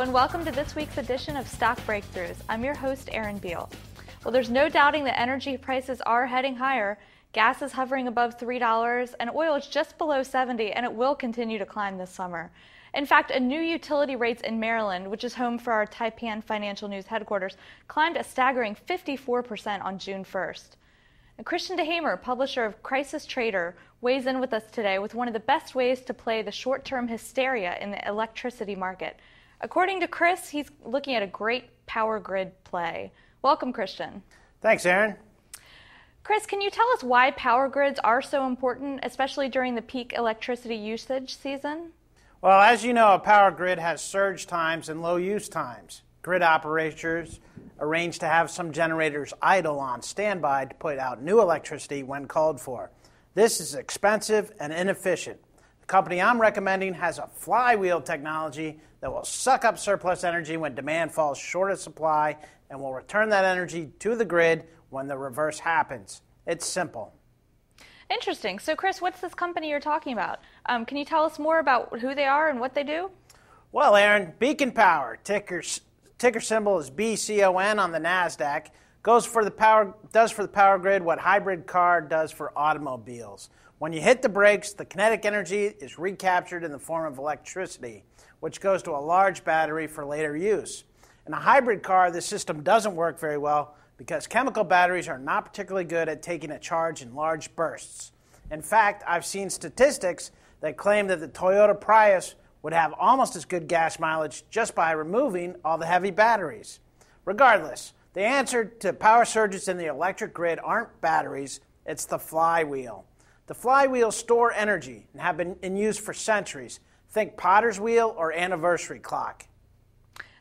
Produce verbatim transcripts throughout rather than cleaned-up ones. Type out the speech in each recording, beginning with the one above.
Hello and welcome to this week's edition of Stock Breakthroughs. I'm your host, Aaron Beal. Well, there's no doubting that energy prices are heading higher. Gas is hovering above three dollars and oil is just below seventy, and it will continue to climb this summer. In fact, a new utility rates in Maryland, which is home for our Taipan Financial News headquarters, climbed a staggering fifty-four percent on June first. And Christian DeHamer, publisher of Crisis Trader, weighs in with us today with one of the best ways to play the short-term hysteria in the electricity market. According to Chris, he's looking at a great power grid play. Welcome, Christian. Thanks, Aaron. Chris, can you tell us why power grids are so important, especially during the peak electricity usage season? Well, as you know, a power grid has surge times and low use times. Grid operators arrange to have some generators idle on standby to put out new electricity when called for. This is expensive and inefficient. The company I'm recommending has a flywheel technology that will suck up surplus energy when demand falls short of supply and will return that energy to the grid when the reverse happens. It's simple. Interesting. So, Chris, what's this company you're talking about? Um, can you tell us more about who they are and what they do? Well, Aaron, Beacon Power, ticker, ticker symbol is B C O N on the NASDAQ, goes for the power, does for the power grid what hybrid car does for automobiles. When you hit the brakes, the kinetic energy is recaptured in the form of electricity, which goes to a large battery for later use. In a hybrid car, this system doesn't work very well because chemical batteries are not particularly good at taking a charge in large bursts. In fact, I've seen statistics that claim that the Toyota Prius would have almost as good gas mileage just by removing all the heavy batteries. Regardless, the answer to power surges in the electric grid aren't batteries, it's the flywheel. The flywheels store energy and have been in use for centuries. Think potter's wheel or anniversary clock.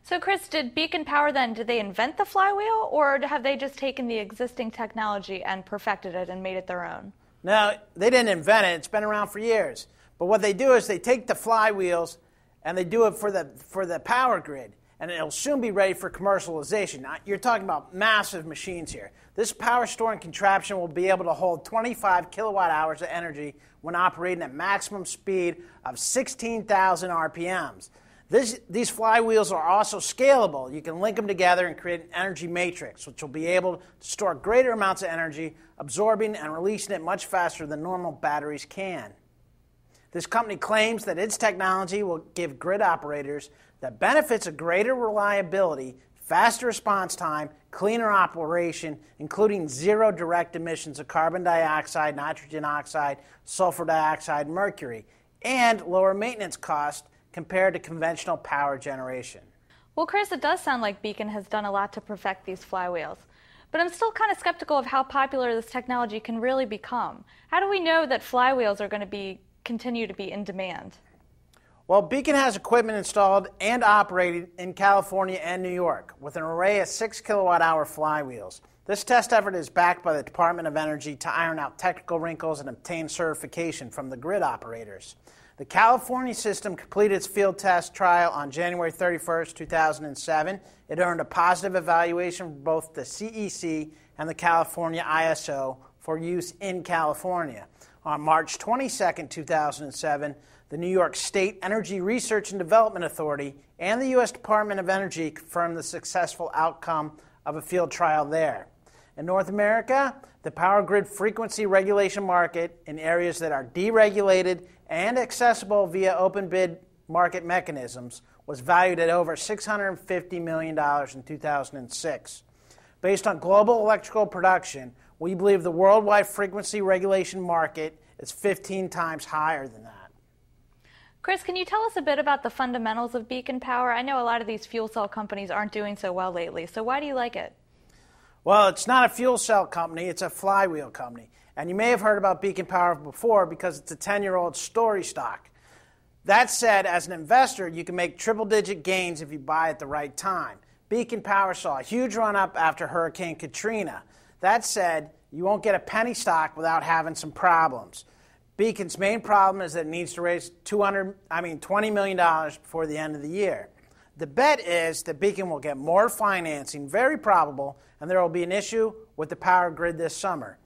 So, Chris, did Beacon Power then, did they invent the flywheel, or have they just taken the existing technology and perfected it and made it their own? No, they didn't invent it. It's been around for years. But what they do is they take the flywheels and they do it for the, for the power grid, and it'll soon be ready for commercialization. Now, you're talking about massive machines here. This power storing contraption will be able to hold twenty-five kilowatt hours of energy when operating at maximum speed of sixteen thousand R P Ms. This, these flywheels are also scalable. You can link them together and create an energy matrix, which will be able to store greater amounts of energy, absorbing and releasing it much faster than normal batteries can. This company claims that its technology will give grid operators the benefits of greater reliability, faster response time, cleaner operation, including zero direct emissions of carbon dioxide, nitrogen oxide, sulfur dioxide, mercury, and lower maintenance costs compared to conventional power generation. Well, Chris, it does sound like Beacon has done a lot to perfect these flywheels. But I'm still kind of skeptical of how popular this technology can really become. How do we know that flywheels are going to be continue to be in demand? Well, Beacon has equipment installed and operated in California and New York with an array of six kilowatt hour flywheels. This test effort is backed by the Department of Energy to iron out technical wrinkles and obtain certification from the grid operators. The California system completed its field test trial on January thirty-first, two thousand seven. It earned a positive evaluation from both the C E C and the California I S O for use in California. On March twenty-second, two thousand seven, the New York State Energy Research and Development Authority and the U S Department of Energy confirmed the successful outcome of a field trial there. In North America, the power grid frequency regulation market in areas that are deregulated and accessible via open bid market mechanisms was valued at over six hundred fifty million dollars in two thousand six. Based on global electrical production, we believe the worldwide frequency regulation market is fifteen times higher than that. Chris, can you tell us a bit about the fundamentals of Beacon Power? I know a lot of these fuel cell companies aren't doing so well lately, so why do you like it? Well, it's not a fuel cell company, it's a flywheel company. And you may have heard about Beacon Power before because it's a ten-year-old story stock. That said, as an investor, you can make triple-digit gains if you buy at the right time. Beacon Power saw a huge run-up after Hurricane Katrina. That said, you won't get a penny stock without having some problems. Beacon's main problem is that it needs to raise two hundred, I mean, twenty million dollars before the end of the year. The bet is that Beacon will get more financing, very probable, and there will be an issue with the power grid this summer.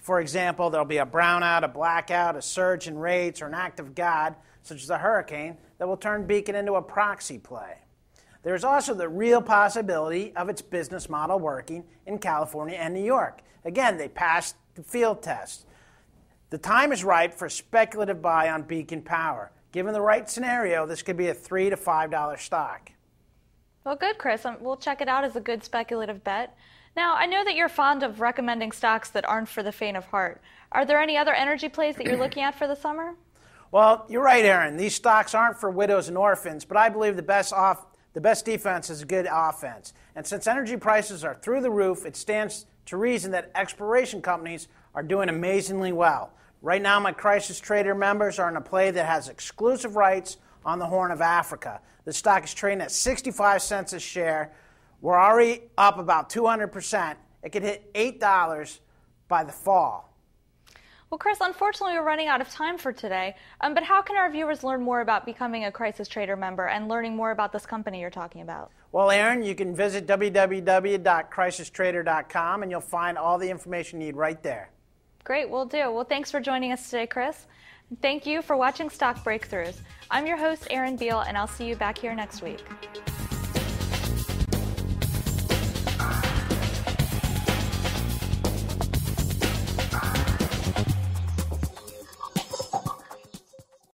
For example, there will be a brownout, a blackout, a surge in rates, or an act of God, such as a hurricane, that will turn Beacon into a proxy play. There's also the real possibility of its business model working in California and New York. Again, they passed the field tests. The time is ripe for a speculative buy on Beacon Power. Given the right scenario, this could be a three to five dollar stock. Well, good, Chris. We'll check it out as a good speculative bet. Now, I know that you're fond of recommending stocks that aren't for the faint of heart. Are there any other energy plays that you're looking at for the summer? Well, you're right, Aaron. These stocks aren't for widows and orphans, but I believe the best, off, the best defense is good offense. And since energy prices are through the roof, it stands to reason that exploration companies are doing amazingly well. Right now, my Crisis Trader members are in a play that has exclusive rights on the Horn of Africa. The stock is trading at sixty-five cents a share. We're already up about two hundred percent. It could hit eight dollars by the fall. Well, Chris, unfortunately, we're running out of time for today. Um, but how can our viewers learn more about becoming a Crisis Trader member and learning more about this company you're talking about? Well, Aaron, you can visit w w w dot crisis trader dot com, and you'll find all the information you need right there. Great, will do. Well, thanks for joining us today, Chris. Thank you for watching Stock Breakthroughs. I'm your host, Aaron Beal, and I'll see you back here next week.